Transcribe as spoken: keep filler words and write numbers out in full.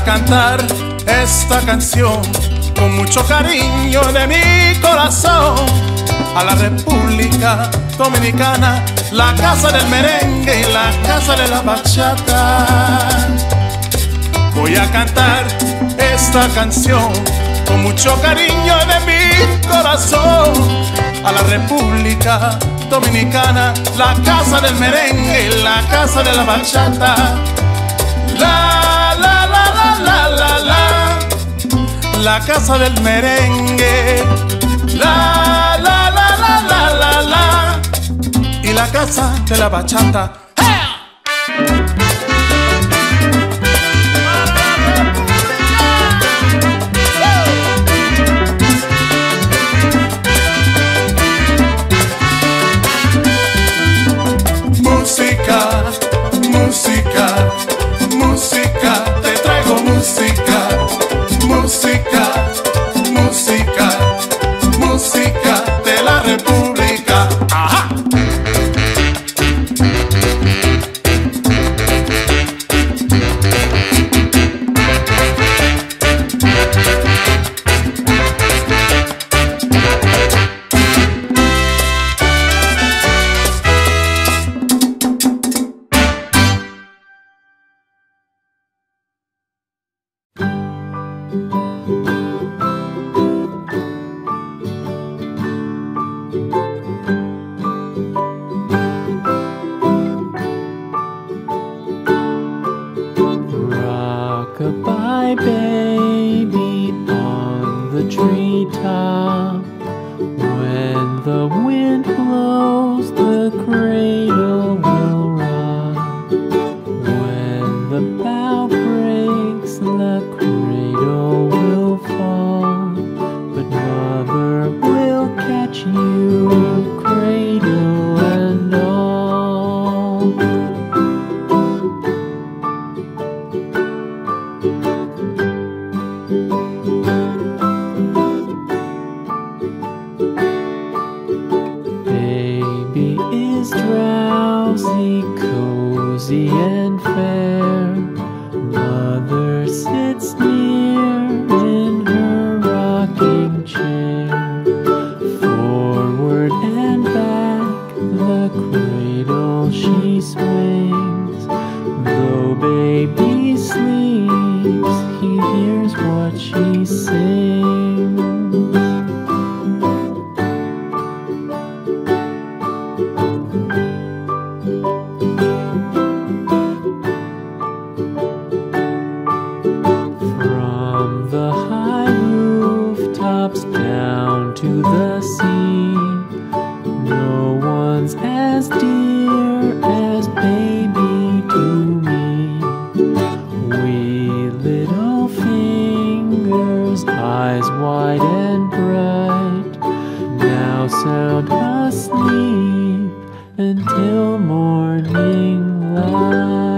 a cantar esta canción con mucho cariño de mi corazón a la República Dominicana, la casa del merengue y la casa de la bachata. Voy a cantar esta canción con mucho cariño de mi corazón a la República Dominicana, la casa del merengue y la casa de la bachata. La, la, la, la, la, la, la, la casa del merengue. La, la, la, la, la, la, la, y la casa de la bachata. Música, música, música, te traigo música, música, música, música de la República. Ajá. Sound asleep until morning light.